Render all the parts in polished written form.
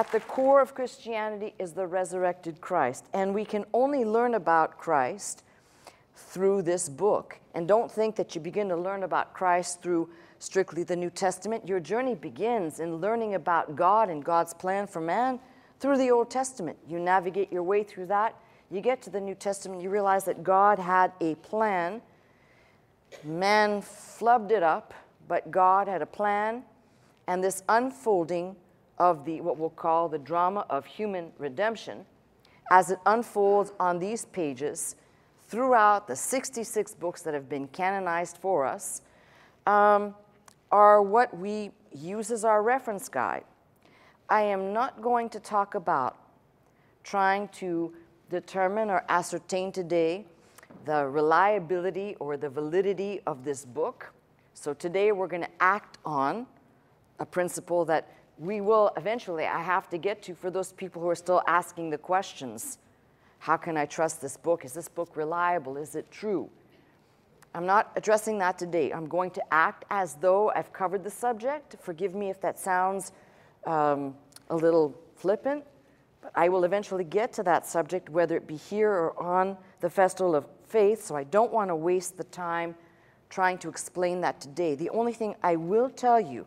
At the core of Christianity is the resurrected Christ, and we can only learn about Christ through this book. And don't think that you begin to learn about Christ through strictly the New Testament. Your journey begins in learning about God and God's plan for man through the Old Testament. You navigate your way through that. You get to the New Testament, you realize that God had a plan. Man flubbed it up, but God had a plan, and this unfolding of the what we'll call the drama of human redemption, as it unfolds on these pages throughout the 66 books that have been canonized for us, are what we use as our reference guide. I am not going to talk about trying to determine or ascertain today the reliability or the validity of this book. So today we're going to act on a principle that we will eventually, I have to get to for those people who are still asking the questions. How can I trust this book? Is this book reliable? Is it true? I'm not addressing that today. I'm going to act as though I've covered the subject. Forgive me if that sounds a little flippant, but I will eventually get to that subject, whether it be here or on the Festival of Faith, so I don't want to waste the time trying to explain that today. The only thing I will tell you,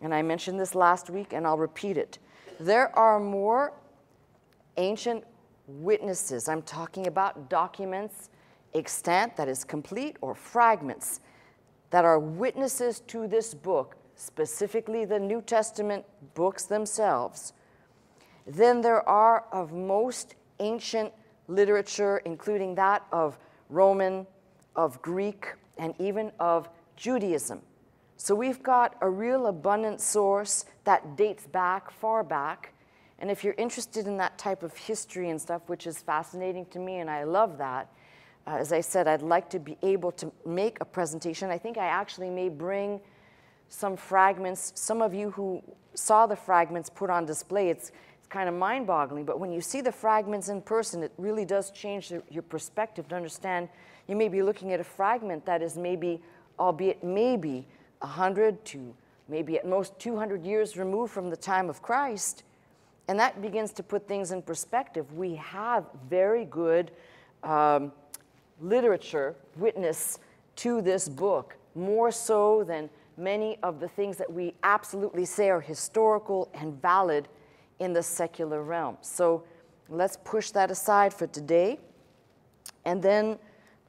and I mentioned this last week and I'll repeat it, there are more ancient witnesses. I'm talking about documents extant, that is complete, or fragments that are witnesses to this book, specifically the New Testament books themselves, than there are of most ancient literature, including that of Roman, of Greek, and even of Judaism. So we've got a real abundant source that dates back, far back. And if you're interested in that type of history and stuff, which is fascinating to me, and I love that, as I said, I'd like to be able to make a presentation. I think I actually may bring some fragments. Some of you who saw the fragments put on display, it's kind of mind-boggling, but when you see the fragments in person, it really does change your perspective to understand you may be looking at a fragment that is maybe, albeit maybe, 100 to maybe at most 200 years removed from the time of Christ, and that begins to put things in perspective. We have very good literature witness to this book, more so than many of the things that we absolutely say are historical and valid in the secular realm. So let's push that aside for today. And then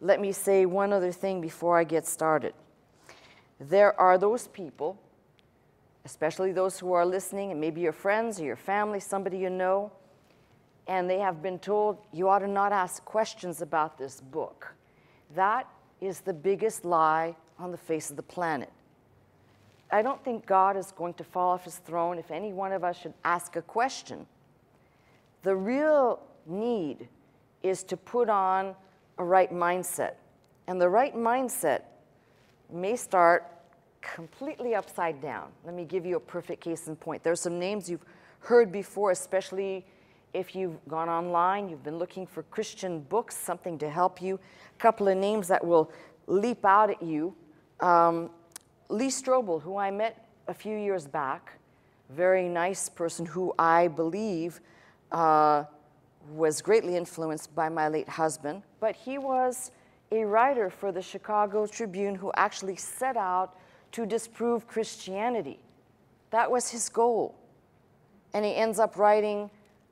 let me say one other thing before I get started. There are those people, especially those who are listening, and maybe your friends or your family, somebody you know, and they have been told you ought to not ask questions about this book. That is the biggest lie on the face of the planet. I don't think God is going to fall off his throne if any one of us should ask a question. The real need is to put on a right mindset. And the right mindset may start completely upside down. Let me give you a perfect case in point. There are some names you've heard before, especially if you've gone online, you've been looking for Christian books, something to help you. A couple of names that will leap out at you. Lee Strobel, who I met a few years back, very nice person who I believe was greatly influenced by my late husband, but he was a writer for the Chicago Tribune who actually set out to disprove Christianity. That was his goal. And he ends up writing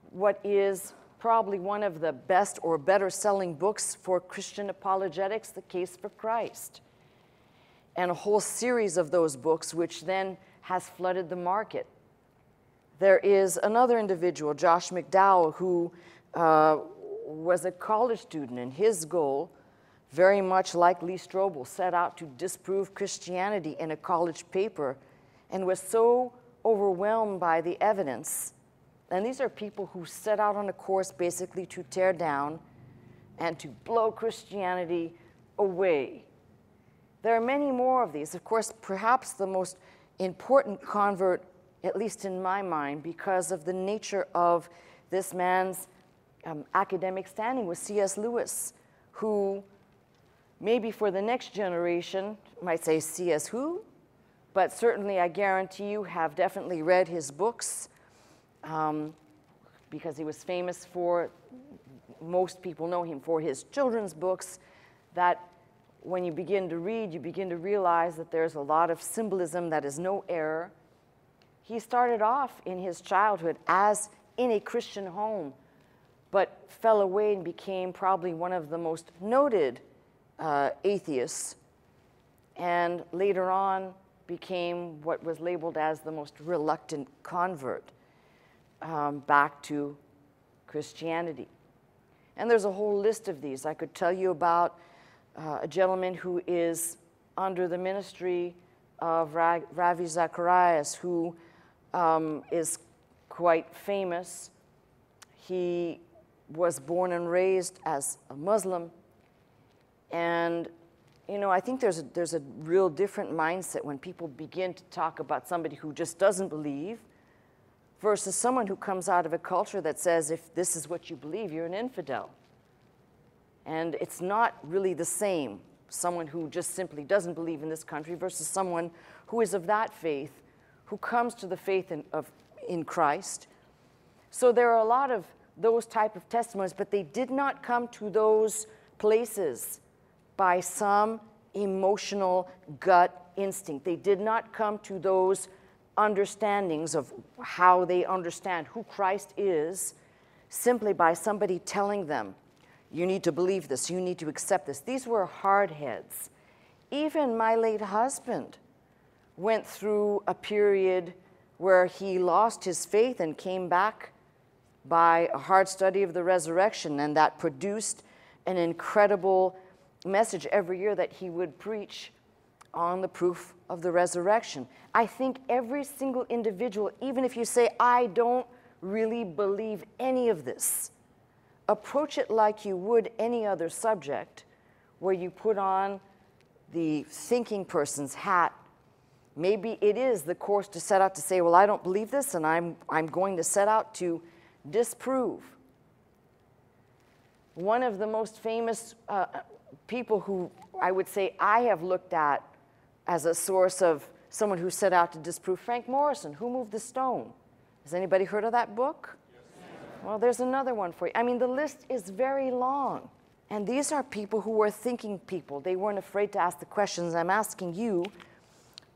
what is probably one of the best or better selling books for Christian apologetics, The Case for Christ, and a whole series of those books, which then has flooded the market. There is another individual, Josh McDowell, who was a college student, and his goal, very much like Lee Strobel, set out to disprove Christianity in a college paper and was so overwhelmed by the evidence. And these are people who set out on a course basically to tear down and to blow Christianity away. There are many more of these. Of course, perhaps the most important convert, at least in my mind, because of the nature of this man's academic standing, was C.S. Lewis, who maybe for the next generation might say C.S. who, but certainly I guarantee you have definitely read his books. because he was famous for, most people know him for his children's books, that when you begin to read, you begin to realize that there's a lot of symbolism, that is no error. He started off in his childhood as in a Christian home, but fell away and became probably one of the most noted atheists, and later on became what was labeled as the most reluctant convert back to Christianity. And there's a whole list of these. I could tell you about a gentleman who is under the ministry of Ravi Zacharias, who is quite famous. He was born and raised as a Muslim, and you know, I think there's a real different mindset when people begin to talk about somebody who just doesn't believe versus someone who comes out of a culture that says, if this is what you believe, you're an infidel. And it's not really the same, someone who just simply doesn't believe in this country versus someone who is of that faith, who comes to the faith in Christ. So there are a lot of those type of testimonies, but they did not come to those places by some emotional gut instinct. They did not come to those understandings of how they understand who Christ is simply by somebody telling them, you need to believe this, you need to accept this. These were hard heads. Even my late husband went through a period where he lost his faith and came back by a hard study of the resurrection, and that produced an incredible message every year that he would preach on the proof of the resurrection. I think every single individual, even if you say, I don't really believe any of this, approach it like you would any other subject, where you put on the thinking person's hat. Maybe it is the course to set out to say, well, I don't believe this, and I'm going to set out to disprove. One of the most famous people who I would say I have looked at as a source of someone who set out to disprove, Frank Morrison, Who Moved the Stone? Has anybody heard of that book? Yes. Well, there's another one for you. I mean, the list is very long. And these are people who were thinking people. They weren't afraid to ask the questions. I'm asking you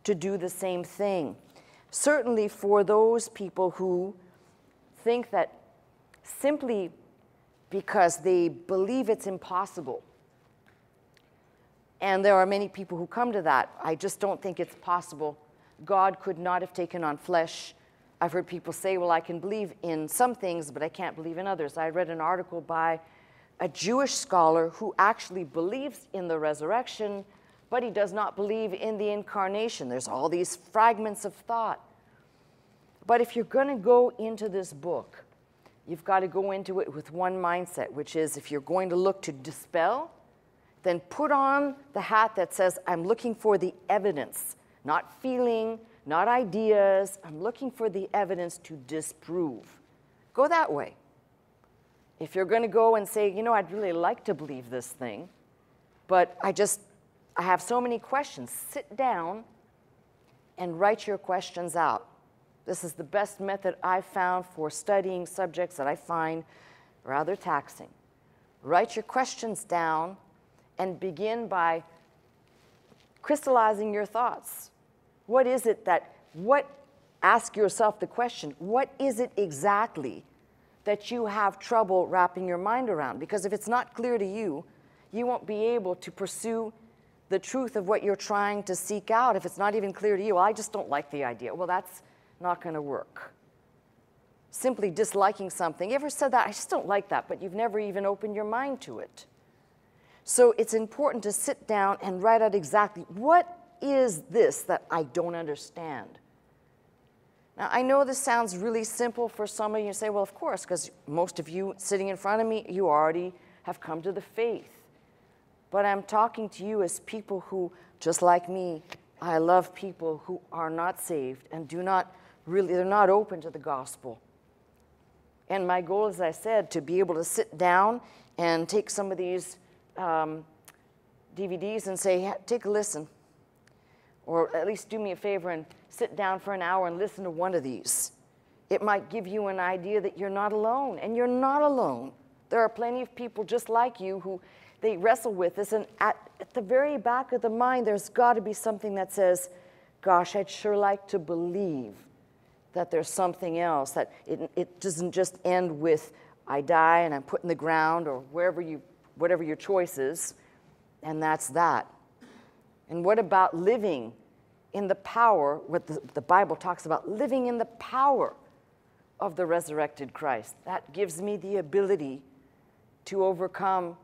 to do the same thing. Certainly for those people who think that simply because they believe it's impossible. And there are many people who come to that. I just don't think it's possible. God could not have taken on flesh. I've heard people say, well, I can believe in some things, but I can't believe in others. I read an article by a Jewish scholar who actually believes in the resurrection, but he does not believe in the incarnation. There's all these fragments of thought. But if you're going to go into this book, you've got to go into it with one mindset, which is if you're going to look to dispel, then put on the hat that says, I'm looking for the evidence, not feeling, not ideas. I'm looking for the evidence to disprove. Go that way. If you're going to go and say, you know, I'd really like to believe this thing, but I have so many questions, sit down and write your questions out. This is the best method I've found for studying subjects that I find rather taxing. Write your questions down and begin by crystallizing your thoughts. What is it that, ask yourself the question, what is it exactly that you have trouble wrapping your mind around? Because if it's not clear to you, you won't be able to pursue the truth of what you're trying to seek out. If it's not even clear to you, well, I just don't like the idea. Well, that's not going to work. Simply disliking something. You ever said that? I just don't like that, but you've never even opened your mind to it. So it's important to sit down and write out exactly, what is this that I don't understand? Now, I know this sounds really simple for some of you. You say, well, of course, because most of you sitting in front of me, you already have come to the faith. But I'm talking to you as people who, just like me, I love people who are not saved and do not really, they're not open to the gospel. And my goal, as I said, to be able to sit down and take some of these DVDs and say, take a listen, or at least do me a favor and sit down for an hour and listen to one of these It might give you an idea that you're not alone, and you're not alone. There are plenty of people just like you who they wrestle with this, and at the very back of the mind, there's got to be something that says, gosh, I'd sure like to believe that there's something else, that it doesn't just end with I die and I'm put in the ground or wherever whatever your choice is, and that's that. And what about living in the power, what the Bible talks about, living in the power of the resurrected Christ? That gives me the ability to overcome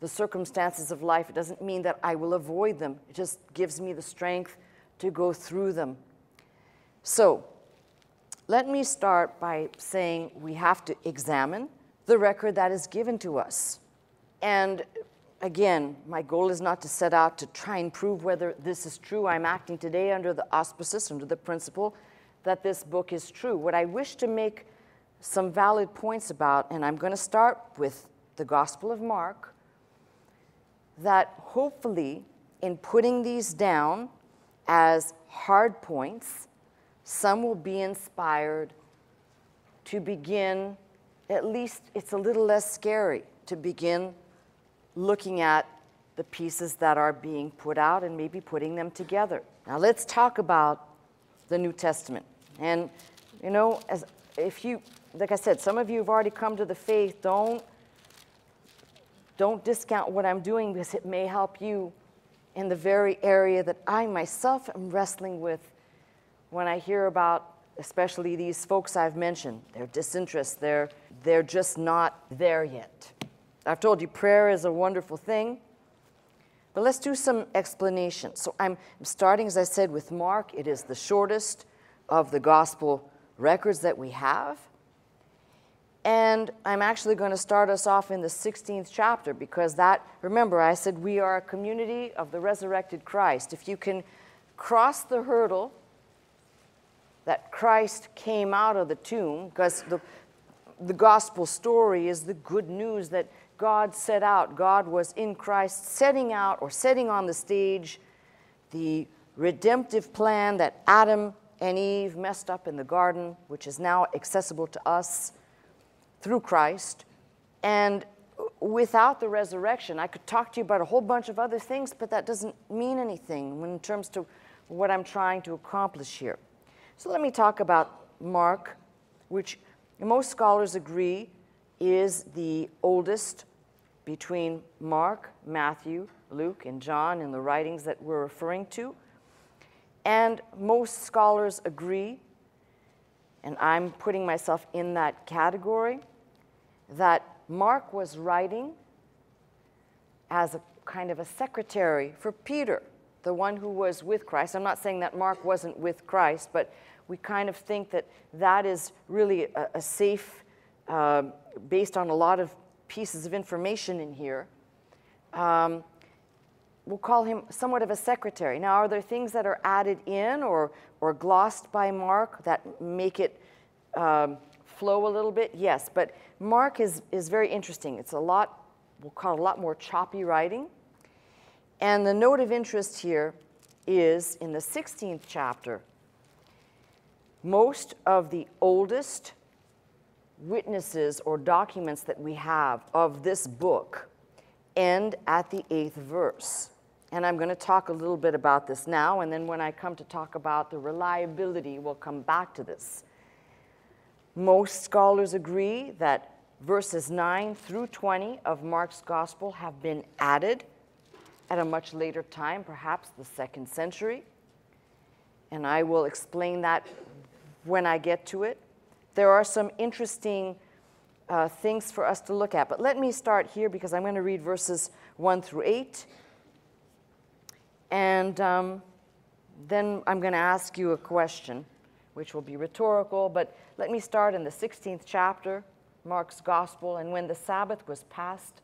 the circumstances of life. It doesn't mean that I will avoid them. It just gives me the strength to go through them. So let me start by saying we have to examine the record that is given to us. And again, my goal is not to set out to try and prove whether this is true. I'm acting today under the auspices, under the principle that this book is true. What I wish to make some valid points about, and I'm going to start with the Gospel of Mark, that hopefully in putting these down as hard points, some will be inspired to begin, at least it's a little less scary, to begin looking at the pieces that are being put out and maybe putting them together. Now let's talk about the New Testament. And you know, like I said, some of you have already come to the faith. Don't discount what I'm doing, because it may help you in the very area that I myself am wrestling with when I hear about, especially these folks I've mentioned, their disinterest, they're just not there yet. I've told you prayer is a wonderful thing, but let's do some explanation. So I'm starting, as I said, with Mark. It is the shortest of the gospel records that we have. And I'm actually going to start us off in the 16th chapter, because that, remember, I said we are a community of the resurrected Christ. If you can cross the hurdle that Christ came out of the tomb, because the gospel story is the good news that God set out. God was in Christ setting out, or setting on the stage, the redemptive plan that Adam and Eve messed up in the garden, which is now accessible to us through Christ. And without the resurrection, I could talk to you about a whole bunch of other things, but that doesn't mean anything in terms of what I'm trying to accomplish here. So let me talk about Mark, which most scholars agree is the oldest between Mark, Matthew, Luke, and John in the writings that we're referring to. And most scholars agree, and I'm putting myself in that category, that Mark was writing as a kind of a secretary for Peter, the one who was with Christ. I'm not saying that Mark wasn't with Christ, but we kind of think that that is really a safe, based on a lot of pieces of information in here. We'll call him somewhat of a secretary. Now, are there things that are added in or glossed by Mark that make it flow a little bit? Yes, but Mark is very interesting. It's a lot, we'll call it a lot more choppy writing. And the note of interest here is in the 16th chapter, most of the oldest witnesses or documents that we have of this book end at the 8th verse. And I'm going to talk a little bit about this now, and then when I come to talk about the reliability, we'll come back to this. Most scholars agree that verses 9 through 20 of Mark's gospel have been added at a much later time, perhaps the 2nd century. And I will explain that when I get to it. There are some interesting things for us to look at, but let me start here, because I'm going to read verses 1 through 8, and then I'm going to ask you a question, which will be rhetorical, but let me start in the 16th chapter, Mark's Gospel. And when the Sabbath was past,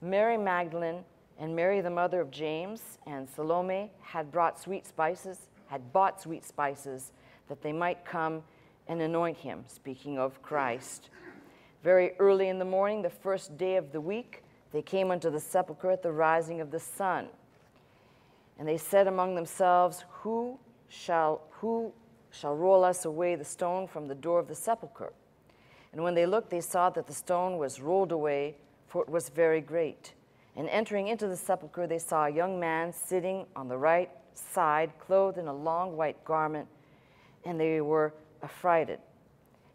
Mary Magdalene and Mary the mother of James and Salome had bought sweet spices, that they might come and anoint him, speaking of Christ. Very early in the morning, the first day of the week, they came unto the sepulchre at the rising of the sun. And they said among themselves, who shall roll us away the stone from the door of the sepulchre. And when they looked, they saw that the stone was rolled away, for it was very great. And entering into the sepulchre, they saw a young man sitting on the right side, clothed in a long white garment, and they were affrighted.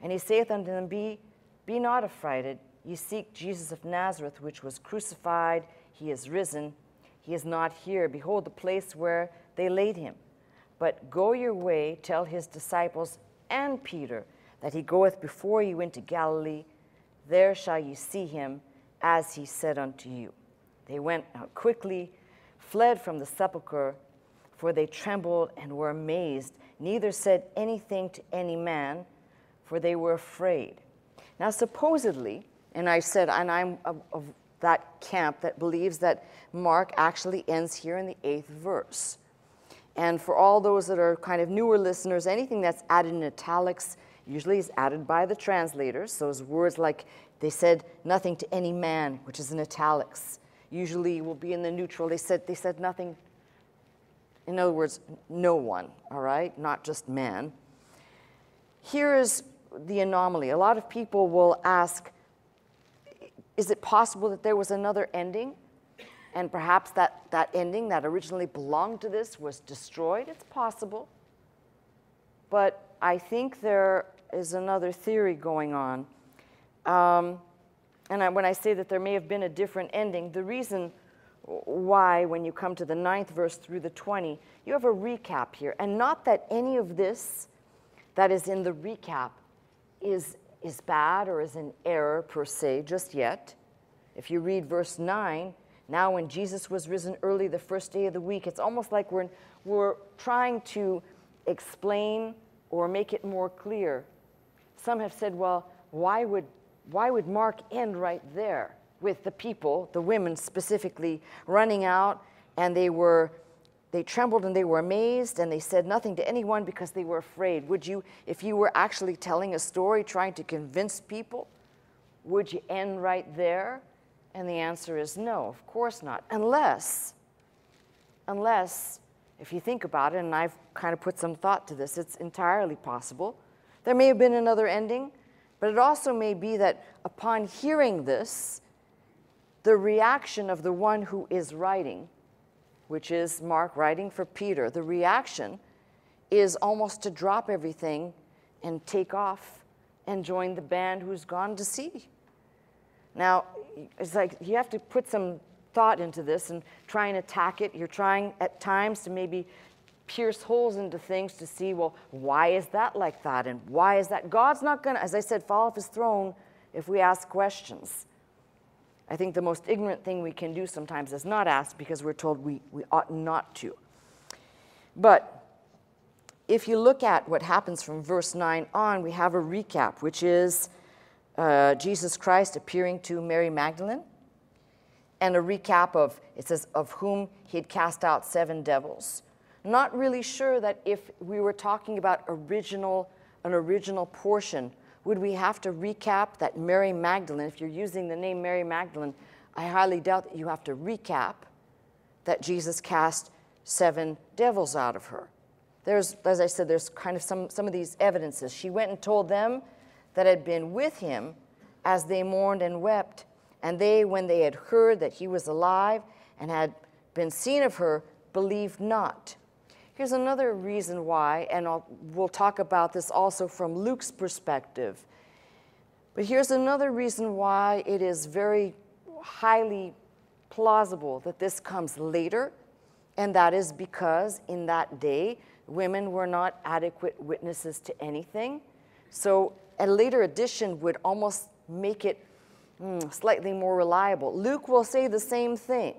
And he saith unto them, Be not affrighted. Ye seek Jesus of Nazareth, which was crucified. He is risen. He is not here. Behold, the place where they laid him. But go your way, tell his disciples and Peter that he goeth before you into Galilee. There shall ye see him, as he said unto you. They went out quickly, fled from the sepulchre, for they trembled and were amazed. Neither said anything to any man, for they were afraid. Now, supposedly, and I said, and I'm of that camp that believes that Mark actually ends here in the 8th verse. And for all those that are kind of newer listeners, anything that's added in italics usually is added by the translators. Those words like, they said nothing to any man, which is in italics, usually will be in the neutral. They said nothing. In other words, no one, all right? Not just man. Here is the anomaly. A lot of people will ask, is it possible that there was another ending? And perhaps that ending that originally belonged to this was destroyed? It's possible. But I think there is another theory going on. When I say that there may have been a different ending, the reason why, when you come to the 9th verse through the 20, you have a recap here. And not that any of this that is in the recap is bad or is an error per se just yet. If you read verse 9, now when Jesus was risen early the first day of the week, it's almost like we're trying to explain or make it more clear. Some have said, well, why would Mark end right there with the people, the women specifically, running out, and they trembled and they were amazed, and they said nothing to anyone because they were afraid. Would you, if you were actually telling a story, trying to convince people, would you end right there? And the answer is no, of course not. Unless, if you think about it, and I've kind of put some thought to this, it's entirely possible. There may have been another ending, but it also may be that upon hearing this, the reaction of the one who is writing, which is Mark writing for Peter, the reaction is almost to drop everything and take off and join the band who's gone to sea. Now, it's like you have to put some thought into this and try and attack it. You're trying at times to maybe pierce holes into things to see, well, why is that like that? And why is that? God's not going to, as I said, fall off his throne if we ask questions. I think the most ignorant thing we can do sometimes is not ask because we're told we ought not to. But if you look at what happens from verse 9 on, we have a recap, which is Jesus Christ appearing to Mary Magdalene, and a recap of, it says, of whom he had cast out 7 devils. Not really sure that if we were talking about an original portion, would we have to recap that Mary Magdalene? If you're using the name Mary Magdalene, I highly doubt that you have to recap that Jesus cast 7 devils out of her. There's, as I said, there's kind of some of these evidences. She went and told them that had been with him as they mourned and wept. And they, when they had heard that he was alive and had been seen of her, believed not. Here's another reason why, and we'll talk about this also from Luke's perspective. But here's another reason why it is very highly plausible that this comes later, and that is because in that day, women were not adequate witnesses to anything. So a later addition would almost make it slightly more reliable. Luke will say the same thing.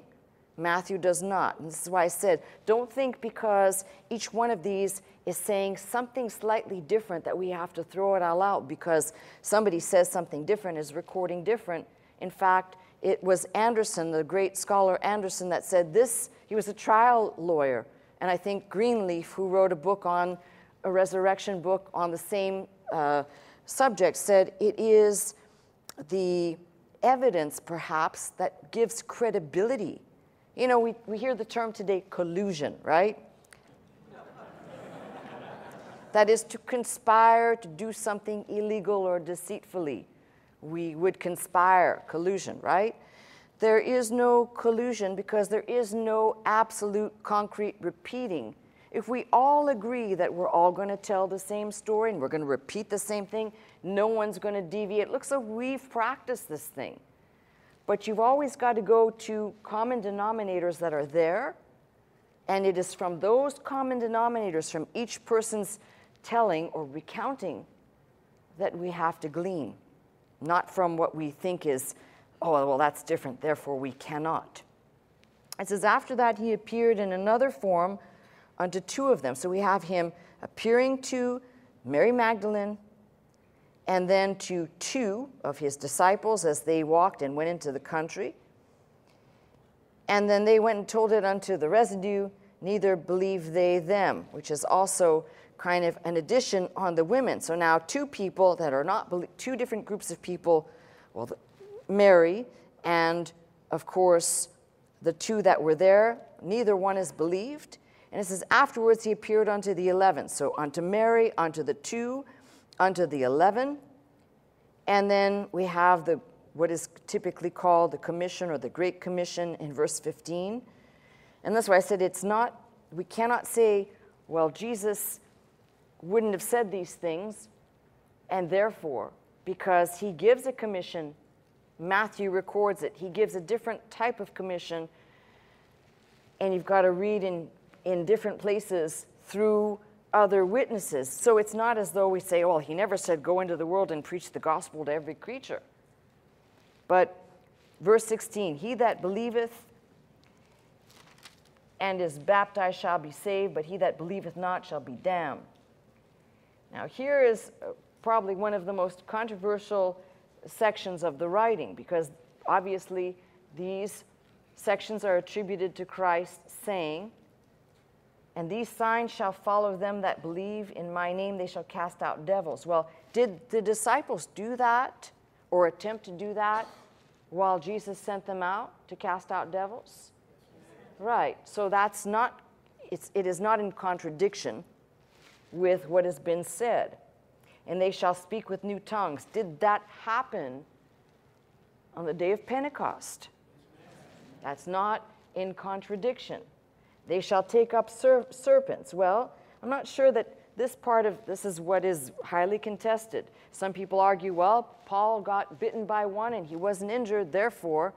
Matthew does not, and this is why I said, don't think because each one of these is saying something slightly different that we have to throw it all out because somebody says something different, is recording different. In fact, it was Anderson, the great scholar Anderson, that said this. He was a trial lawyer, and I think Greenleaf, who wrote a resurrection book on the same subject, said it is the evidence, perhaps, that gives credibility. You know, we hear the term today, collusion, right? That is to conspire to do something illegal or deceitfully. We would conspire, collusion, right? There is no collusion because there is no absolute concrete repeating. If we all agree that we're all going to tell the same story and we're going to repeat the same thing, no one's going to deviate. Looks like we've practiced this thing. But you've always got to go to common denominators that are there, and it is from those common denominators, from each person's telling or recounting, that we have to glean, not from what we think is, oh, well, that's different, therefore we cannot. It says, after that he appeared in another form unto two of them. So we have him appearing to Mary Magdalene, and then to two of his disciples as they walked and went into the country. And then they went and told it unto the residue, neither believed they them, which is also kind of an addition on the women. So now two people that are not, two different groups of people, well, Mary and, of course, the two that were there, neither one is believed. And it says, afterwards he appeared unto the 11. So unto Mary, unto the two, unto the 11, and then we have the what is typically called the commission or the Great Commission in verse 15. And that's why I said it's not, we cannot say, well, Jesus wouldn't have said these things, and therefore, because he gives a commission, Matthew records it, he gives a different type of commission, and you've got to read in different places through other witnesses. So it's not as though we say, well, he never said go into the world and preach the gospel to every creature. But verse 16, he that believeth and is baptized shall be saved, but he that believeth not shall be damned. Now here is probably one of the most controversial sections of the writing, because obviously these sections are attributed to Christ saying, and these signs shall follow them that believe in my name, they shall cast out devils. Well, did the disciples do that or attempt to do that while Jesus sent them out to cast out devils? Right, so that's not, it is not in contradiction with what has been said. And they shall speak with new tongues. Did that happen on the day of Pentecost? That's not in contradiction. They shall take up serpents. Well, I'm not sure that this part of this is what is highly contested. Some people argue, well, Paul got bitten by one and he wasn't injured, therefore,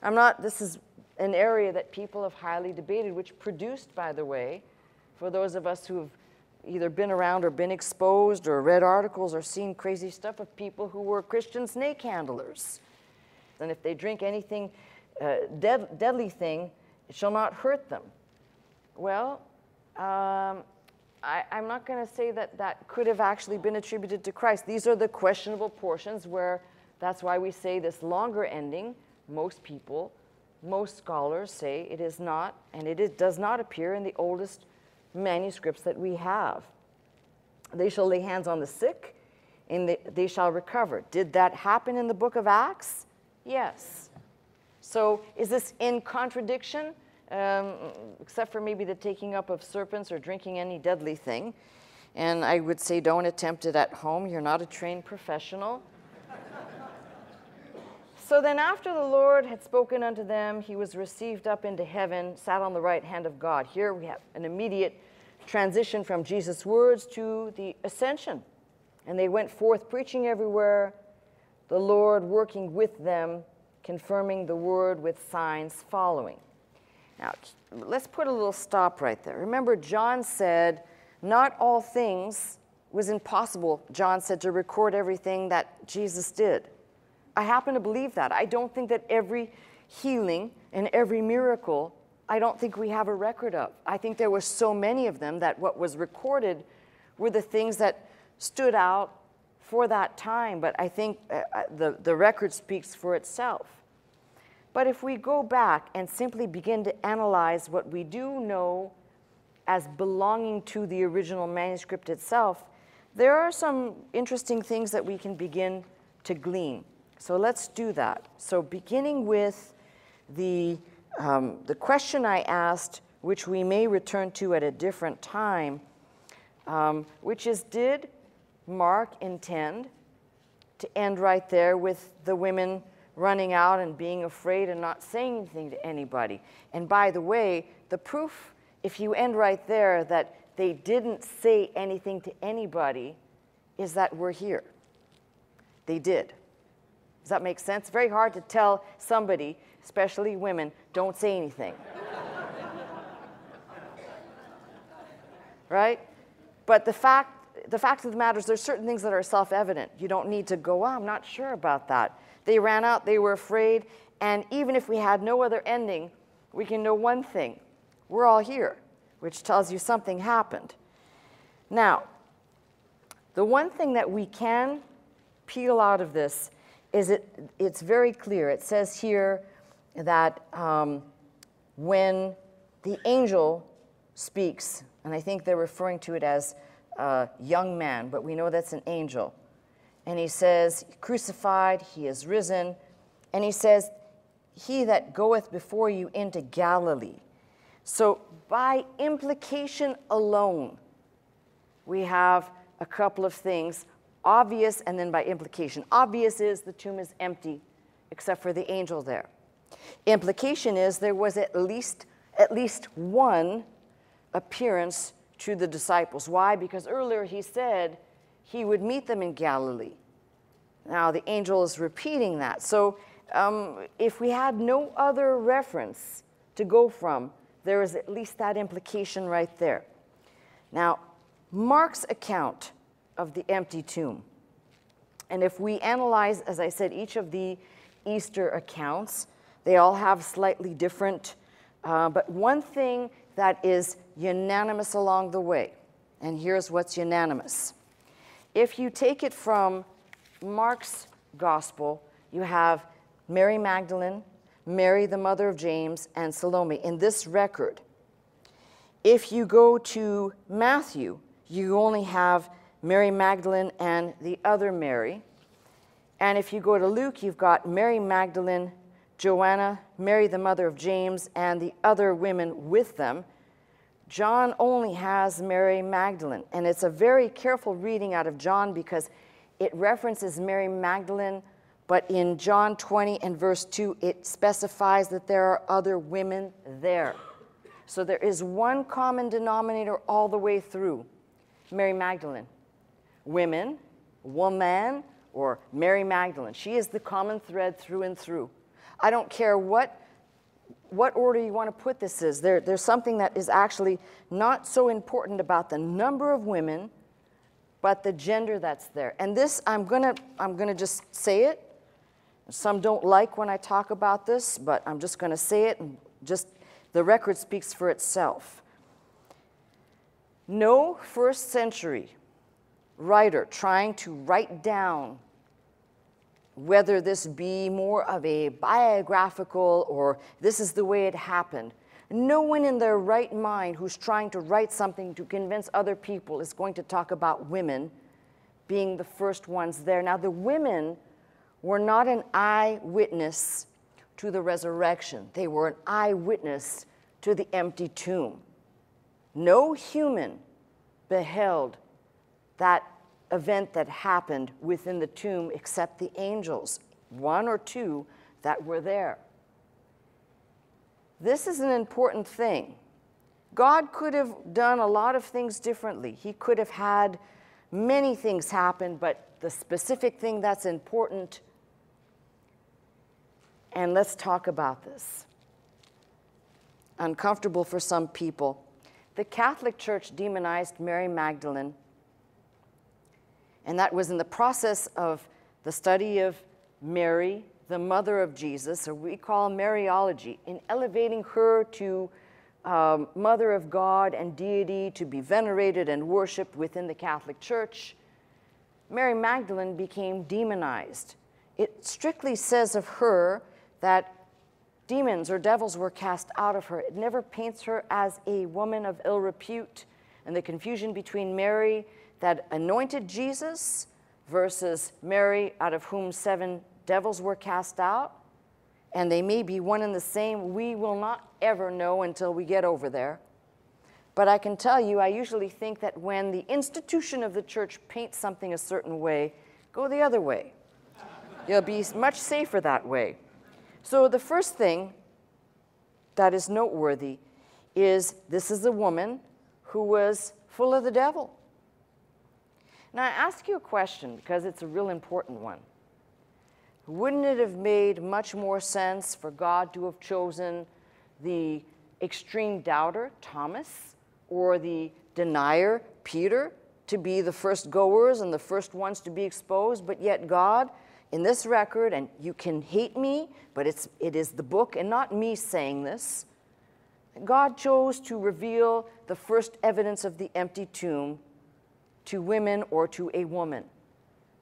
I'm not, this is an area that people have highly debated, which produced, by the way, for those of us who have either been around or been exposed or read articles or seen crazy stuff of people who were Christian snake handlers. And if they drink anything, deadly thing, it shall not hurt them. Well, I'm not going to say that that could have actually been attributed to Christ. These are the questionable portions where that's why we say this longer ending. Most people, most scholars say it is not, and it does not appear in the oldest manuscripts that we have. They shall lay hands on the sick, and they shall recover. Did that happen in the book of Acts? Yes. So is this in contradiction? Except for maybe the taking up of serpents or drinking any deadly thing. And I would say don't attempt it at home. You're not a trained professional. So then after the Lord had spoken unto them, he was received up into heaven, sat on the right hand of God. Here we have an immediate transition from Jesus' words to the ascension. And they went forth preaching everywhere, the Lord working with them, confirming the word with signs following. Now, let's put a little stop right there. Remember, John said, not all things was impossible, John said, to record everything that Jesus did. I happen to believe that. I don't think that every healing and every miracle, I don't think we have a record of. I think there were so many of them that what was recorded were the things that stood out for that time. But I think the record speaks for itself. But if we go back and simply begin to analyze what we do know as belonging to the original manuscript itself, there are some interesting things that we can begin to glean. So let's do that. So beginning with the question I asked, which we may return to at a different time, which is, did Mark intend to end right there with the women running out and being afraid and not saying anything to anybody? And by the way, the proof, if you end right there, that they didn't say anything to anybody, is that we're here. They did. Does that make sense? Very hard to tell somebody, especially women, don't say anything. Right? But the fact of the matter is there's certain things that are self-evident. You don't need to go, oh, I'm not sure about that. They ran out, they were afraid, and even if we had no other ending, we can know one thing. We're all here, which tells you something happened. Now, the one thing that we can peel out of this is it's very clear. It says here that when the angel speaks, and I think they're referring to it as a young man, but we know that's an angel. And he says, crucified, he is risen. And he says, he that goeth before you into Galilee. So by implication alone, we have a couple of things, obvious and then by implication. Obvious is the tomb is empty, except for the angel there. Implication is there was at least one appearance to the disciples. Why? Because earlier he said he would meet them in Galilee. Now the angel is repeating that. So if we had no other reference to go from, there is at least that implication right there. Now, Mark's account of the empty tomb, and if we analyze, as I said, each of the Easter accounts, they all have slightly different, but one thing that is unanimous along the way, and here's what's unanimous. If you take it from Mark's gospel, you have Mary Magdalene, Mary the mother of James, and Salome in this record. If you go to Matthew, you only have Mary Magdalene and the other Mary. And if you go to Luke, you've got Mary Magdalene, Joanna, Mary the mother of James, and the other women with them. John only has Mary Magdalene, and it's a very careful reading out of John because it references Mary Magdalene, but in John 20 and verse 2, it specifies that there are other women there. So there is one common denominator all the way through, Mary Magdalene. Women, woman, or Mary Magdalene. She is the common thread through and through. I don't care what order you want to put this is. There's something that is actually not so important about the number of women, but the gender that's there. And this, I'm gonna just say it. Some don't like when I talk about this, but I'm just gonna say it, and just the record speaks for itself. No first century writer trying to write down whether this be more of a biographical or this is the way it happened. No one in their right mind who's trying to write something to convince other people is going to talk about women being the first ones there. Now, the women were not an eyewitness to the resurrection. They were an eyewitness to the empty tomb. No human beheld that event that happened within the tomb except the angels, one or two that were there. This is an important thing. God could have done a lot of things differently. He could have had many things happen, but the specific thing that's important, and let's talk about this. Uncomfortable for some people. The Catholic Church demonized Mary Magdalene, and that was in the process of the study of Mary, the mother of Jesus, or we call Mariology, in elevating her to mother of God and deity to be venerated and worshipped within the Catholic Church. Mary Magdalene became demonized. It strictly says of her that demons or devils were cast out of her. It never paints her as a woman of ill repute, and the confusion between Mary that anointed Jesus versus Mary, out of whom 7 devils were cast out, and they may be one and the same. We will not ever know until we get over there. But I can tell you, I usually think that when the institution of the church paints something a certain way, go the other way. You'll be much safer that way. So the first thing that is noteworthy is this is a woman who was full of the devil. Now, I ask you a question because it's a real important one. Wouldn't it have made much more sense for God to have chosen the extreme doubter, Thomas, or the denier, Peter, to be the first goers and the first ones to be exposed? But yet God, in this record, and you can hate me, but it is the book and not me saying this, God chose to reveal the first evidence of the empty tomb to women or to a woman.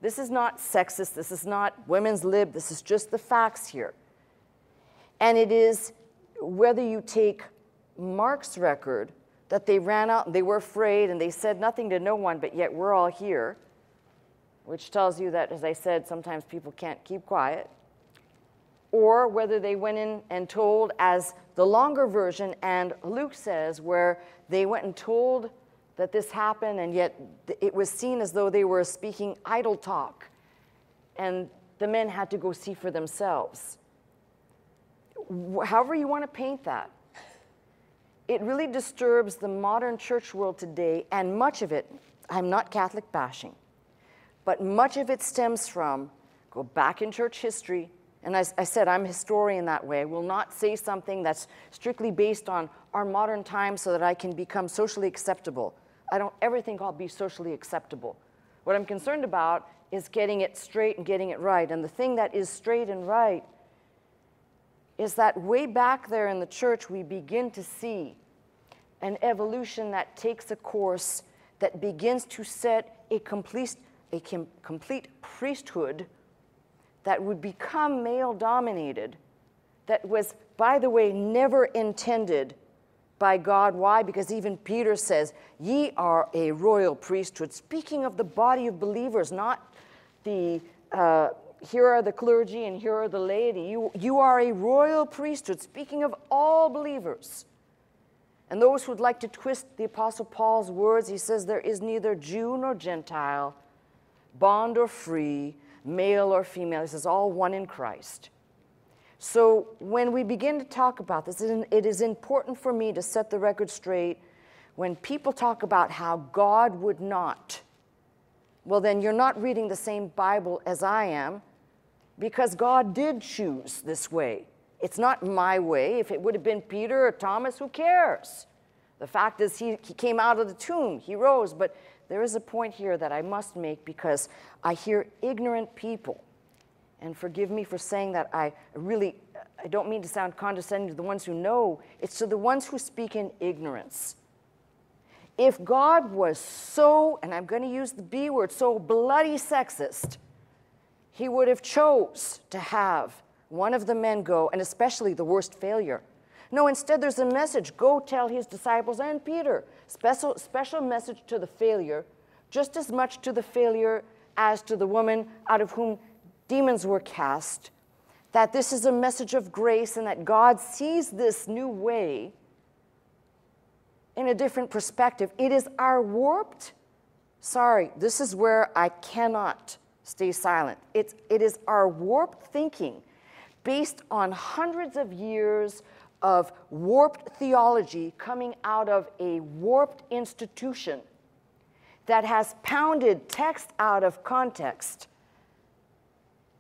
This is not sexist. This is not women's lib. This is just the facts here. And it is whether you take Mark's record that they ran out and they were afraid and they said nothing to no one, but yet we're all here, which tells you that, as I said, sometimes people can't keep quiet, or whether they went in and told, as the longer version, and Luke says, where they went and told that this happened, and yet it was seen as though they were speaking idle talk, and the men had to go see for themselves. However you want to paint that, it really disturbs the modern church world today, and much of it, I'm not Catholic bashing, but much of it stems from, go back in church history, and as I said, I'm a historian that way. I will not say something that's strictly based on our modern times so that I can become socially acceptable. I don't ever think I'll be socially acceptable. What I'm concerned about is getting it straight and getting it right. And the thing that is straight and right is that way back there in the church, we begin to see an evolution that takes a course that begins to set a complete priesthood that would become male-dominated, that was, by the way, never intended by God. Why? Because even Peter says, ye are a royal priesthood, speaking of the body of believers, not the, here are the clergy and here are the laity. You are a royal priesthood, speaking of all believers. And those who'd like to twist the Apostle Paul's words, he says, there is neither Jew nor Gentile, bond or free, male or female. This is all one in Christ. So when we begin to talk about this, it is important for me to set the record straight. When people talk about how God would not, well, then you're not reading the same Bible as I am, because God did choose this way. It's not my way. If it would have been Peter or Thomas, who cares? The fact is he came out of the tomb. He rose. But there is a point here that I must make, because I hear ignorant people, and forgive me for saying that, I don't mean to sound condescending to the ones who know, it's to the ones who speak in ignorance. If God was so, and I'm going to use the B word, so bloody sexist, he would have chose to have one of the men go, and especially the worst failure. No, instead there's a message. Go tell his disciples and Peter. Special message to the failure, just as much to the failure as to the woman out of whom demons were cast, that this is a message of grace and that God sees this new way in a different perspective. It is our warped, sorry, this is where I cannot stay silent. It is our warped thinking based on hundreds of years of warped theology coming out of a warped institution that has pounded text out of context.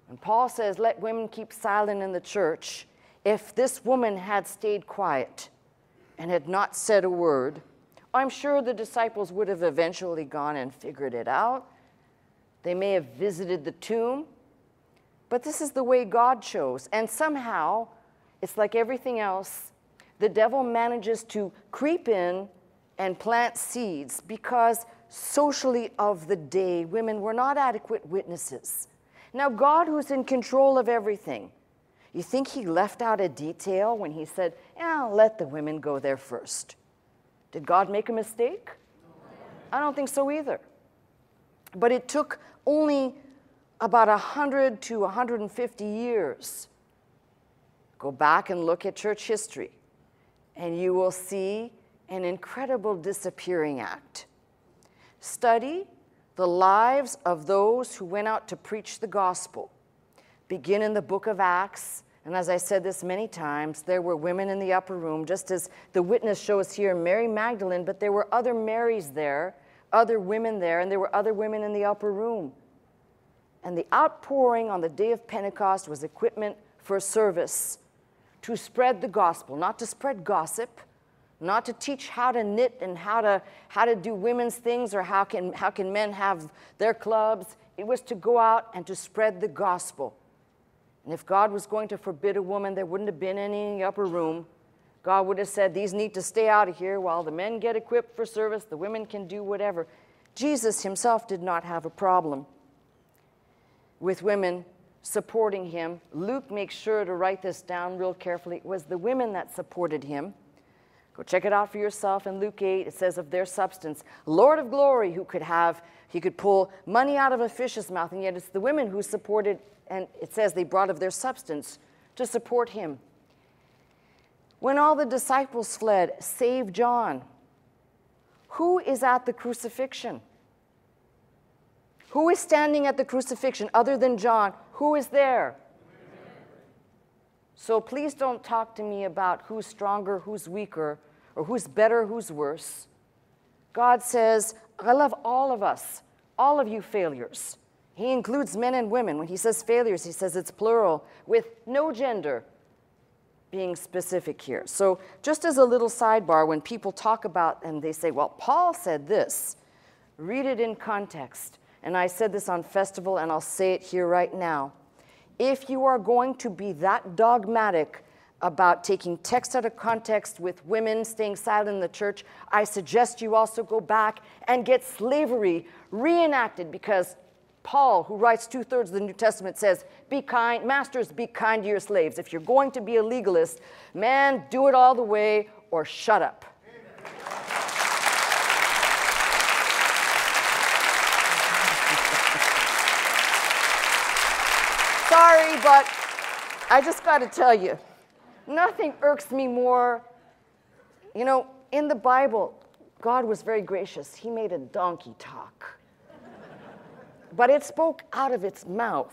And Paul says, let women keep silent in the church. If this woman had stayed quiet and had not said a word, I'm sure the disciples would have eventually gone and figured it out. They may have visited the tomb, but this is the way God chose. And somehow, it's like everything else, the devil manages to creep in and plant seeds, because socially of the day, women were not adequate witnesses. Now, God, who's in control of everything, you think he left out a detail when he said, yeah, let the women go there first? Did God make a mistake? I don't think so either. But it took only about 100 to 150 years. Go back and look at church history, and you will see an incredible disappearing act. Study the lives of those who went out to preach the gospel. Begin in the book of Acts, and as I said this many times, there were women in the upper room, just as the witness shows here, Mary Magdalene, but there were other Marys there, other women there, and there were other women in the upper room. And the outpouring on the day of Pentecost was equipment for service to spread the gospel, not to spread gossip, not to teach how to knit and how to do women's things or how can men have their clubs. It was to go out and to spread the gospel. And if God was going to forbid a woman, there wouldn't have been any in the upper room. God would have said, these need to stay out of here while the men get equipped for service, the women can do whatever. Jesus himself did not have a problem with women supporting him. Luke makes sure to write this down real carefully. It was the women that supported him. Go check it out for yourself in Luke 8. It says of their substance, Lord of glory, he could pull money out of a fish's mouth, and yet it's the women who supported, and it says they brought of their substance to support him. When all the disciples fled, save John, who is at the crucifixion? Who is standing at the crucifixion other than John? Who is there? Amen. So please don't talk to me about who's stronger, who's weaker, or who's better, who's worse. God says, I love all of us, all of you failures. He includes men and women. When he says failures, he says it's plural, with no gender being specific here. So just as a little sidebar, when people talk about, and they say, well, Paul said this, read it in context. And I said this on festival, and I'll say it here right now. If you are going to be that dogmatic about taking text out of context with women staying silent in the church, I suggest you also go back and get slavery reenacted, because Paul, who writes 2/3 of the New Testament, says, be kind, masters, be kind to your slaves. If you're going to be a legalist, man, do it all the way or shut up. Sorry, but I just got to tell you, nothing irks me more. You know, in the Bible, God was very gracious. He made a donkey talk. But it spoke out of its mouth.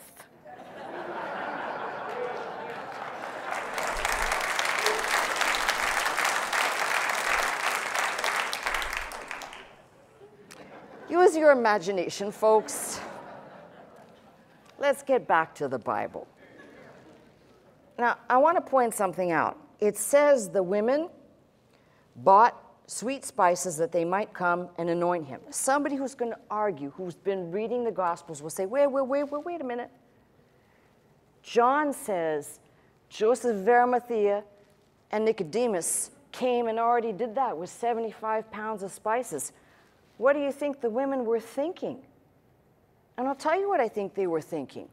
Use your imagination, folks. Let's get back to the Bible. Now, I want to point something out. It says the women bought sweet spices that they might come and anoint him. Somebody who's going to argue, who's been reading the Gospels, will say, wait a minute. John says Joseph of Arimathea and Nicodemus came and already did that with 75 pounds of spices. What do you think the women were thinking? And I'll tell you what I think they were thinking.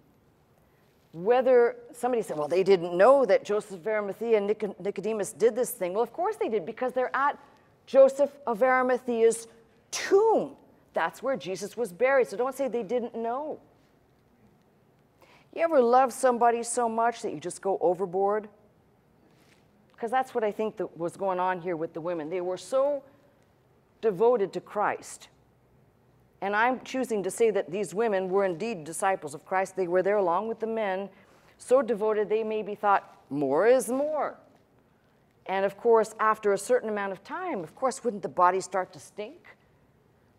Whether somebody said, well, they didn't know that Joseph of Arimathea and Nicodemus did this thing. Well, of course they did, because they're at Joseph of Arimathea's tomb. That's where Jesus was buried. So don't say they didn't know. You ever love somebody so much that you just go overboard? Because that's what I think that was going on here with the women. They were so devoted to Christ. And I'm choosing to say that these women were indeed disciples of Christ. They were there along with the men, so devoted they maybe thought, more is more. And of course, after a certain amount of time, of course, wouldn't the body start to stink?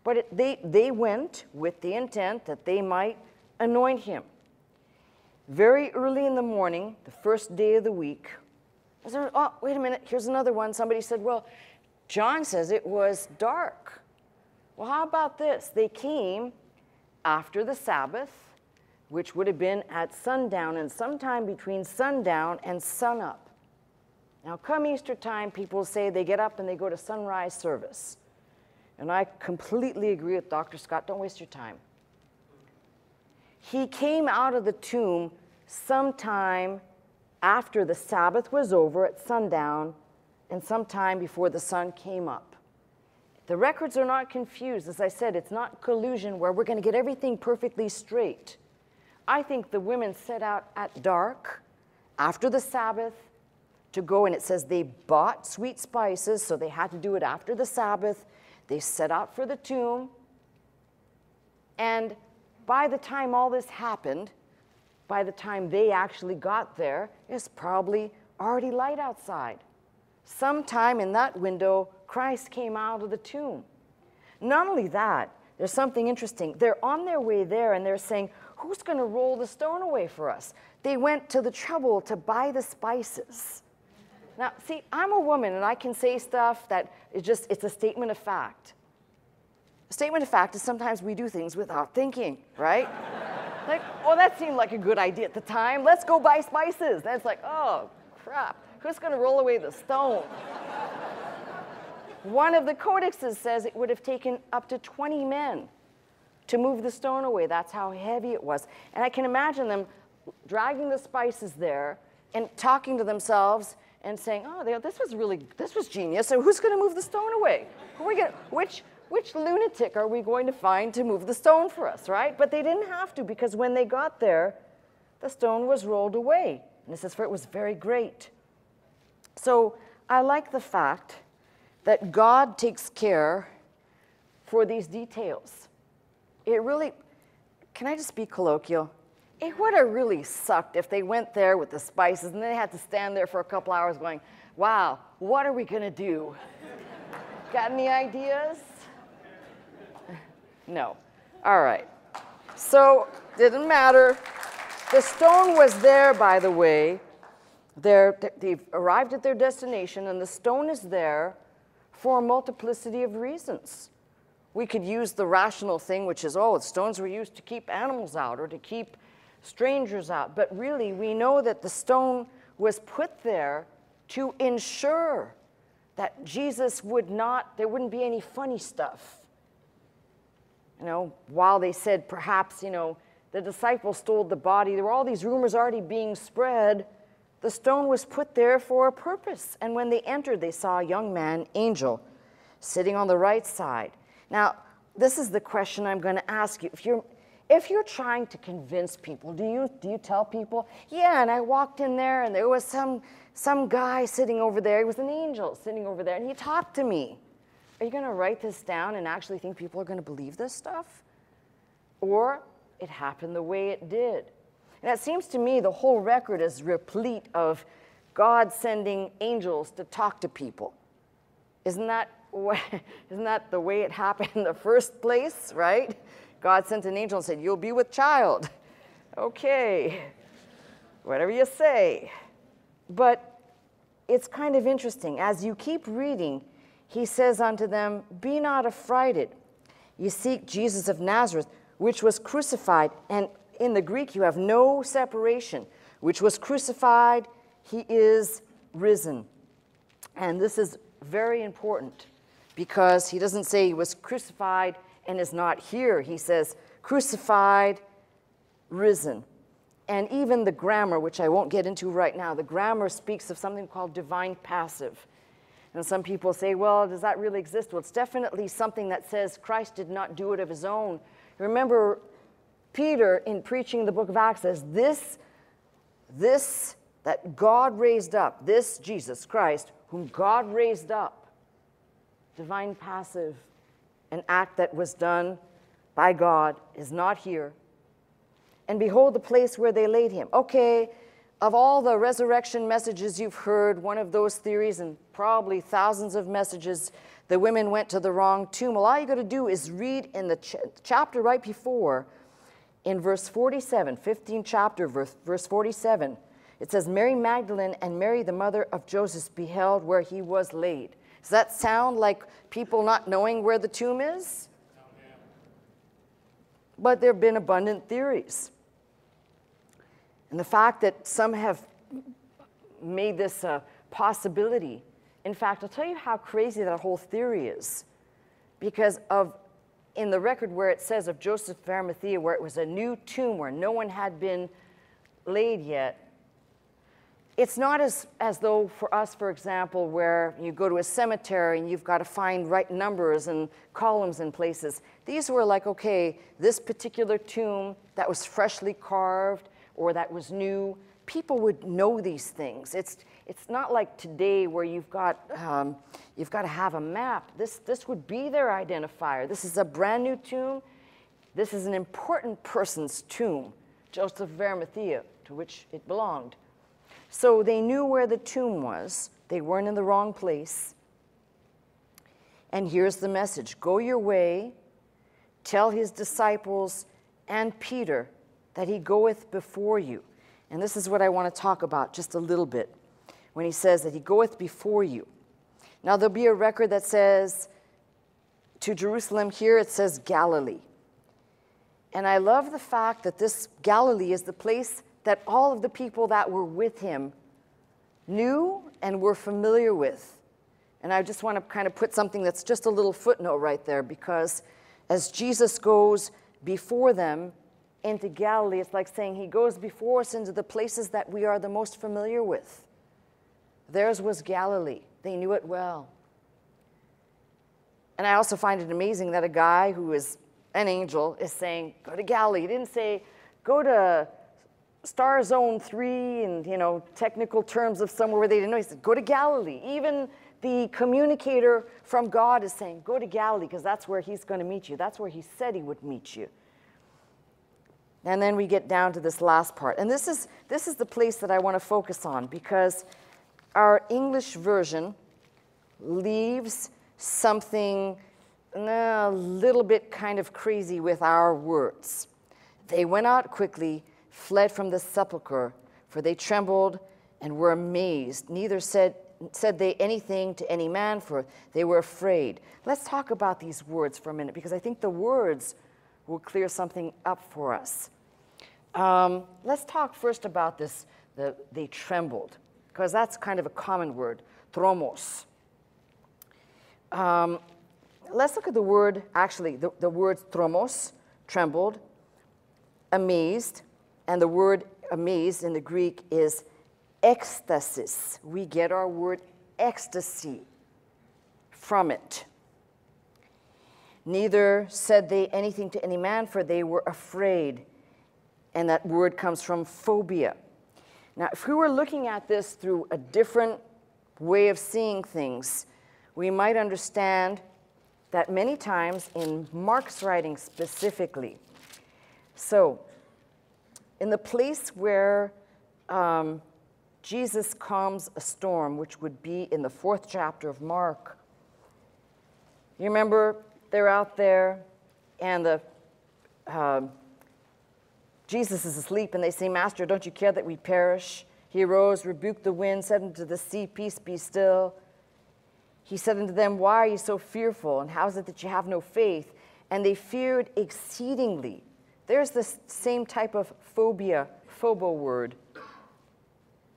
But they went with the intent that they might anoint him. Very early in the morning, the first day of the week, I said, oh, wait a minute, here's another one. Somebody said, well, John says it was dark. Well, how about this? They came after the Sabbath, which would have been at sundown, and sometime between sundown and sunup. Now, come Easter time, people say they get up and they go to sunrise service. And I completely agree with Dr. Scott. Don't waste your time. He came out of the tomb sometime after the Sabbath was over at sundown and sometime before the sun came up. The records are not confused. As I said, it's not collusion where we're going to get everything perfectly straight. I think the women set out at dark, after the Sabbath, to go, and it says they bought sweet spices, so they had to do it after the Sabbath. They set out for the tomb, and by the time all this happened, by the time they actually got there, it's probably already light outside. Sometime in that window, Christ came out of the tomb. Not only that, there's something interesting. They're on their way there, and they're saying, who's going to roll the stone away for us? They went to the trouble to buy the spices. Now, see, I'm a woman, and I can say stuff that is just, it's a statement of fact. A statement of fact is sometimes we do things without thinking, right? Like, oh, that seemed like a good idea at the time. Let's go buy spices. Then it's like, oh, crap. Who's going to roll away the stone? One of the codexes says it would have taken up to 20 men to move the stone away. That's how heavy it was. And I can imagine them dragging the spices there and talking to themselves and saying, oh, this was genius. So who's going to move the stone away? Which lunatic are we going to find to move the stone for us, right? But they didn't have to, because when they got there, the stone was rolled away. And it says, for it was very great. So I like the fact that God takes care for these details. It really, can I just be colloquial? It would have really sucked if they went there with the spices and they had to stand there for a couple hours going, wow, what are we going to do? Got any ideas? No. All right. So, didn't matter. The stone was there, by the way. They've arrived at their destination, and the stone is there for a multiplicity of reasons. We could use the rational thing, which is, oh, the stones were used to keep animals out or to keep strangers out. But really, we know that the stone was put there to ensure that Jesus would not, there wouldn't be any funny stuff. You know, while they said perhaps, you know, the disciples stole the body, there were all these rumors already being spread. The stone was put there for a purpose. And when they entered, they saw a young man, Angel, sitting on the right side. Now, this is the question I'm going to ask you. If you're trying to convince people, do you tell people, yeah, and I walked in there, and there was some guy sitting over there. He was an angel sitting over there, and he talked to me. Are you going to write this down and actually think people are going to believe this stuff? Or it happened the way it did. And it seems to me the whole record is replete of God sending angels to talk to people. Isn't that the way it happened in the first place, right? God sent an angel and said, you'll be with child. Okay, whatever you say. But it's kind of interesting. As you keep reading, he says unto them, be not affrighted. You seek Jesus of Nazareth, which was crucified. And in the Greek, you have no separation. Which was crucified, he is risen. And this is very important, because he doesn't say he was crucified and is not here. He says crucified, risen. And even the grammar, which I won't get into right now, the grammar speaks of something called divine passive. And some people say, well, does that really exist? Well, it's definitely something that says Christ did not do it of his own. Remember, Peter, in preaching the book of Acts, says this that God raised up, this Jesus Christ, whom God raised up, divine passive, an act that was done by God, is not here. And behold the place where they laid him. Okay, of all the resurrection messages you've heard, one of those theories, and probably thousands of messages, the women went to the wrong tomb. Well, all you got to do is read in the chapter right before. In verse 47, 15th chapter, verse 47, it says, Mary Magdalene and Mary, the mother of Joseph, beheld where he was laid. Does that sound like people not knowing where the tomb is? Amen. But there have been abundant theories. And the fact that some have made this a possibility. In fact, I'll tell you how crazy that whole theory is, because of in the record where it says of Joseph of Arimathea, where it was a new tomb where no one had been laid yet, it's not as though for us, for example, where you go to a cemetery and you've got to find right numbers and columns and places. These were like, okay, this particular tomb that was freshly carved or that was new, people would know these things. It's not like today where you've got to have a map. This would be their identifier. This is a brand new tomb. This is an important person's tomb, Joseph of Arimathea, to which it belonged. So they knew where the tomb was. They weren't in the wrong place. And here's the message: go your way, tell his disciples and Peter that he goeth before you. And this is what I want to talk about just a little bit when he says that he goeth before you. Now there'll be a record that says to Jerusalem. Here it says Galilee. And I love the fact that this Galilee is the place that all of the people that were with him knew and were familiar with. And I just want to kind of put something that's just a little footnote right there, because as Jesus goes before them into Galilee, it's like saying he goes before us into the places that we are the most familiar with. Theirs was Galilee. They knew it well. And I also find it amazing that a guy who is an angel is saying, go to Galilee. He didn't say, go to Star Zone 3 and, you know, technical terms of somewhere where they didn't know. He said, go to Galilee. Even the communicator from God is saying, go to Galilee, because that's where he's going to meet you. That's where he said he would meet you. And then we get down to this last part. And this is the place that I want to focus on, because our English version leaves something a little bit kind of crazy with our words. They went out quickly, fled from the sepulchre, for they trembled and were amazed. Neither said they anything to any man, for they were afraid. Let's talk about these words for a minute, because I think the words will clear something up for us. Let's talk first about this, they trembled, because that's kind of a common word, tromos. Let's look at the word, actually, the words tromos, trembled, amazed, and the word amazed in the Greek is ecstasis. We get our word ecstasy from it. Neither said they anything to any man, for they were afraid. And that word comes from phobia. Now, if we were looking at this through a different way of seeing things, we might understand that many times in Mark's writing specifically. So, in the place where Jesus calms a storm, which would be in the 4th chapter of Mark, you remember they're out there and Jesus is asleep, and they say, Master, don't you care that we perish? He arose, rebuked the wind, said unto the sea, peace, be still. He said unto them, why are you so fearful, and how is it that you have no faith? And they feared exceedingly. There's this same type of phobia, phobo word,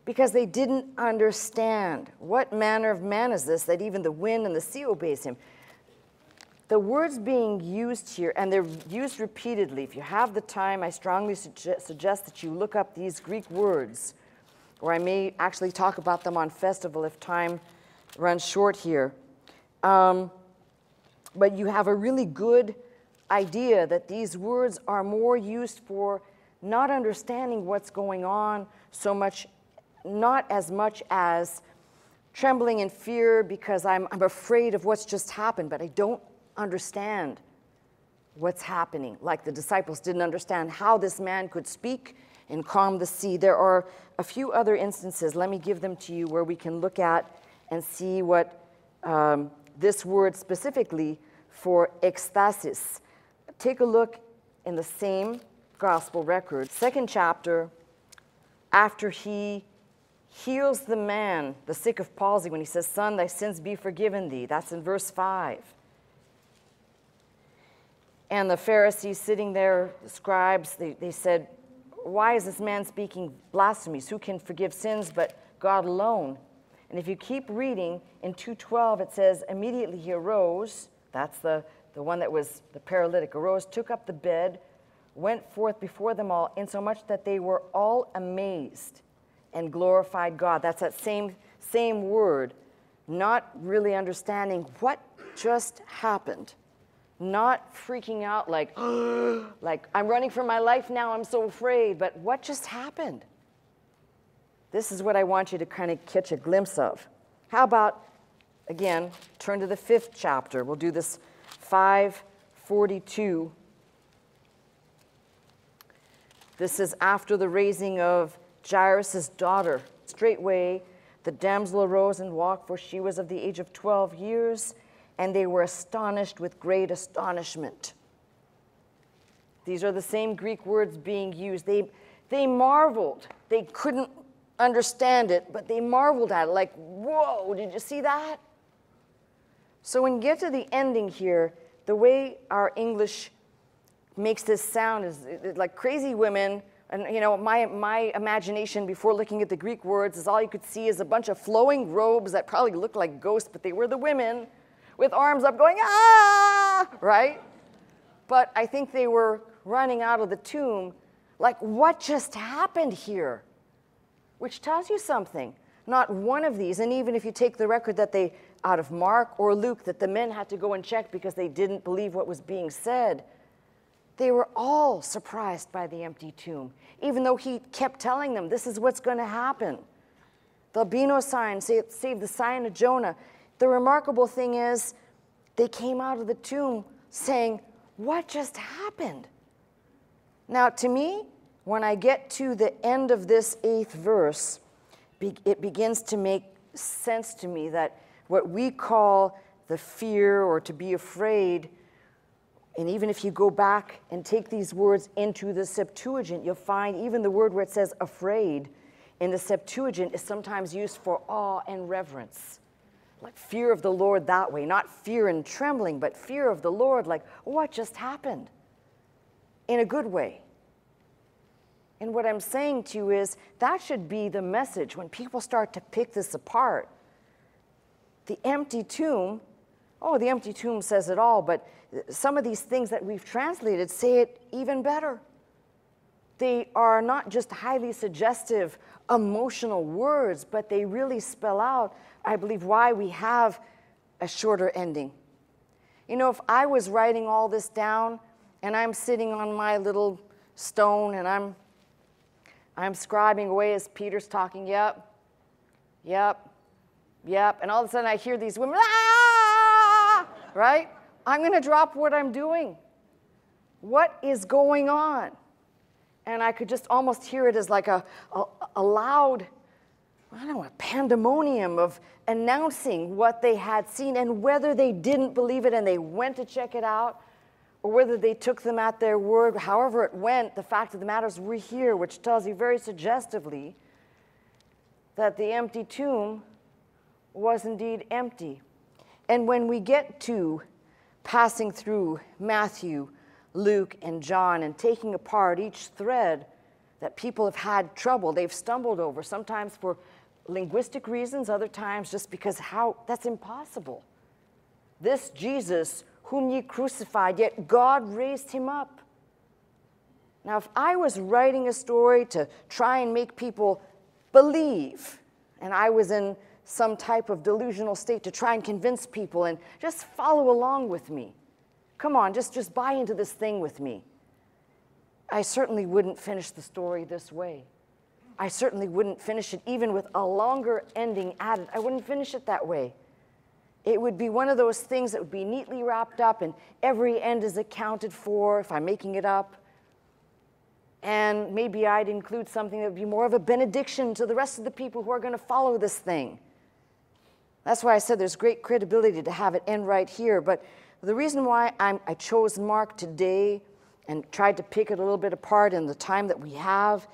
because they didn't understand. What manner of man is this that even the wind and the sea obeys him? The words being used here, and they're used repeatedly. If you have the time, I strongly suggest that you look up these Greek words, or I may actually talk about them on festival if time runs short here. But you have a really good idea that these words are more used for not understanding what's going on so much, not as much as trembling in fear because I'm afraid of what's just happened, but I don't understand what's happening. Like the disciples didn't understand how this man could speak and calm the sea. There are a few other instances, let me give them to you, where we can look at and see what this word specifically for ecstasis. Take a look in the same gospel record, 2nd chapter, after he heals the man, the sick of palsy, when he says, son, thy sins be forgiven thee. That's in verse 5. And the Pharisees sitting there, the scribes, they said, why is this man speaking blasphemies? Who can forgive sins but God alone? And if you keep reading, in 2:12 it says, immediately he arose, that's the one that was the paralytic, arose, took up the bed, went forth before them all, insomuch that they were all amazed and glorified God. That's that same word, not really understanding what just happened, not freaking out like, like I'm running for my life now, I'm so afraid, but what just happened? This is what I want you to kind of catch a glimpse of. How about, again, turn to the 5th chapter. We'll do this 5:42. This is after the raising of Jairus' daughter. Straightway, the damsel arose and walked, for she was of the age of 12 years, and they were astonished with great astonishment. These are the same Greek words being used. They marveled. They couldn't understand it, but they marveled at it, like, whoa, did you see that? So when you get to the ending here, the way our English makes this sound is like crazy women, and you know, my imagination before looking at the Greek words is all you could see is a bunch of flowing robes that probably looked like ghosts, but they were the women with arms up going, ah, right? But I think they were running out of the tomb like, what just happened here? Which tells you something. Not one of these, and even if you take the record that they, out of Mark or Luke, that the men had to go and check because they didn't believe what was being said, they were all surprised by the empty tomb, even though he kept telling them, this is what's going to happen. The albino sign, save the sign of Jonah. The remarkable thing is they came out of the tomb saying, what just happened? Now, to me, when I get to the end of this 8th verse, it begins to make sense to me that what we call the fear or to be afraid, and even if you go back and take these words into the Septuagint, you'll find even the word where it says afraid in the Septuagint is sometimes used for awe and reverence. Like fear of the Lord that way, not fear and trembling, but fear of the Lord, like what just happened? In a good way. And what I'm saying to you is that should be the message when people start to pick this apart. The empty tomb, oh, the empty tomb says it all, but some of these things that we've translated say it even better. They are not just highly suggestive, emotional words, but they really spell out, I believe, why we have a shorter ending. You know, if I was writing all this down and I'm sitting on my little stone and I'm scribing away as Peter's talking, yep, yep, yep, and all of a sudden I hear these women, ah, right? I'm going to drop what I'm doing. What is going on? And I could just almost hear it as like a loud, I don't know, a pandemonium of announcing what they had seen, and whether they didn't believe it and they went to check it out, or whether they took them at their word, however it went, the fact of the matter is we're here, which tells you very suggestively that the empty tomb was indeed empty. And when we get to passing through Matthew, Luke, and John, and taking apart each thread that people have had trouble, they've stumbled over, sometimes for linguistic reasons, other times just because how, that's impossible. This Jesus, whom ye crucified, yet God raised him up. Now, if I was writing a story to try and make people believe, and I was in some type of delusional state to try and convince people and just follow along with me, come on, just buy into this thing with me, I certainly wouldn't finish the story this way. I certainly wouldn't finish it even with a longer ending added. I wouldn't finish it that way. It would be one of those things that would be neatly wrapped up and every end is accounted for, if I'm making it up. And maybe I'd include something that would be more of a benediction to the rest of the people who are going to follow this thing. That's why I said there's great credibility to have it end right here. But the reason why I chose Mark today and tried to pick it a little bit apart in the time that we have,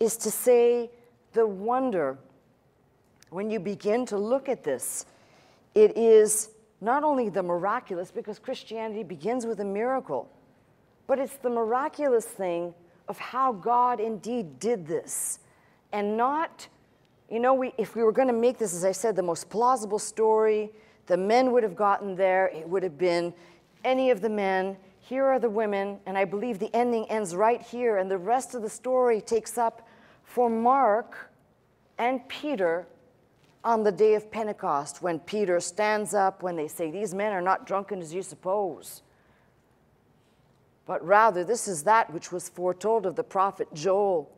is to say the wonder, when you begin to look at this, it is not only the miraculous, because Christianity begins with a miracle, but it's the miraculous thing of how God indeed did this. And not, you know, if we were going to make this, as I said, the most plausible story, the men would have gotten there, it would have been any of the men, here are the women, and I believe the ending ends right here, and the rest of the story takes up for Mark and Peter on the day of Pentecost, when Peter stands up, when they say, these men are not drunken as you suppose, but rather this is that which was foretold of the prophet Joel.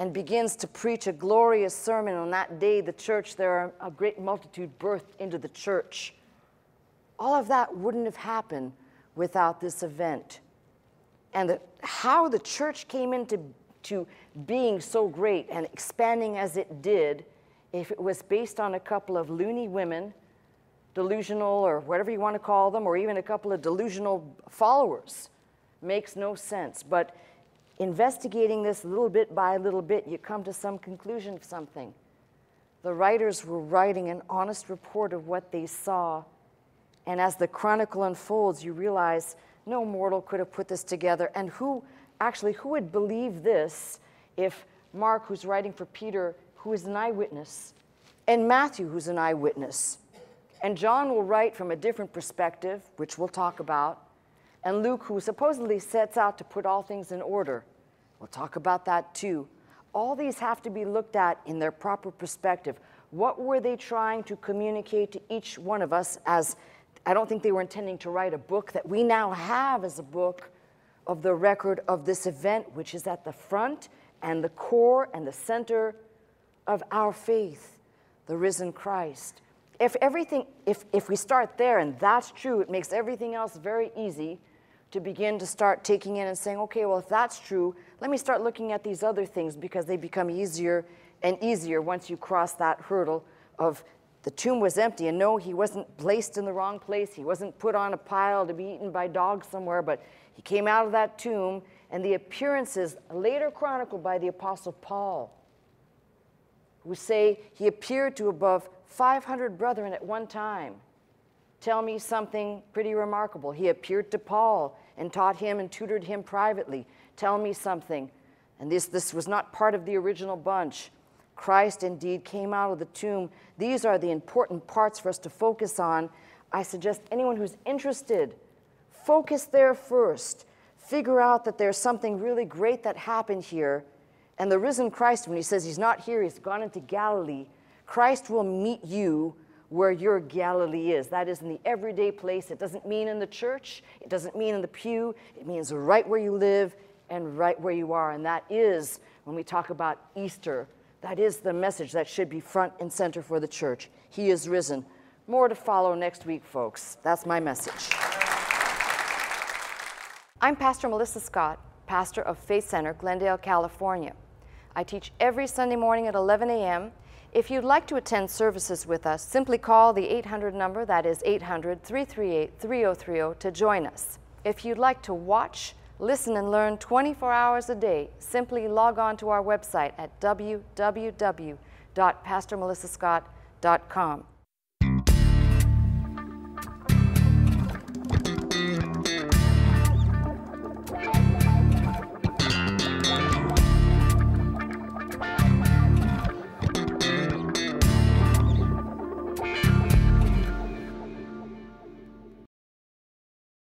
and begins to preach a glorious sermon. On that day, the church, there are a great multitude birthed into the church. All of that wouldn't have happened without this event. And how the church came into being so great and expanding as it did, if it was based on a couple of loony women, delusional or whatever you want to call them, or even a couple of delusional followers, makes no sense. But investigating this little bit by little bit, you come to some conclusion of something. The writers were writing an honest report of what they saw, and as the chronicle unfolds, you realize no mortal could have put this together. And who would believe this if Mark, who's writing for Peter, who is an eyewitness, and Matthew, who's an eyewitness, and John will write from a different perspective, which we'll talk about, and Luke, who supposedly sets out to put all things in order. We'll talk about that too. All these have to be looked at in their proper perspective. What were they trying to communicate to each one of us? As I don't think they were intending to write a book that we now have as a book of the record of this event, which is at the front and the core and the center of our faith, the risen Christ. If we start there, and that's true, it makes everything else very easy to begin to start taking in and saying, okay, well, if that's true, let me start looking at these other things, because they become easier and easier once you cross that hurdle of the tomb was empty, and no, he wasn't placed in the wrong place. He wasn't put on a pile to be eaten by dogs somewhere, but he came out of that tomb, and the appearances later chronicled by the Apostle Paul, who say he appeared to above 500 brethren at one time, tell me something pretty remarkable. He appeared to Paul and taught him and tutored him privately. Tell me something. And this was not part of the original bunch. Christ indeed came out of the tomb. These are the important parts for us to focus on. I suggest anyone who's interested, focus there first. Figure out that there's something really great that happened here. And the risen Christ, when he says he's not here, he's gone into Galilee, Christ will meet you where your Galilee is. That is in the everyday place. It doesn't mean in the church. It doesn't mean in the pew. It means right where you live and right where you are. And that is, when we talk about Easter, that is the message that should be front and center for the church. He is risen. More to follow next week, folks. That's my message. I'm Pastor Melissa Scott, pastor of Faith Center, Glendale, California. I teach every Sunday morning at 11 a.m. If you'd like to attend services with us, simply call the 800 number, that is 800-338-3030, to join us. If you'd like to watch, listen, and learn 24 hours a day, simply log on to our website at www.pastormelissascott.com.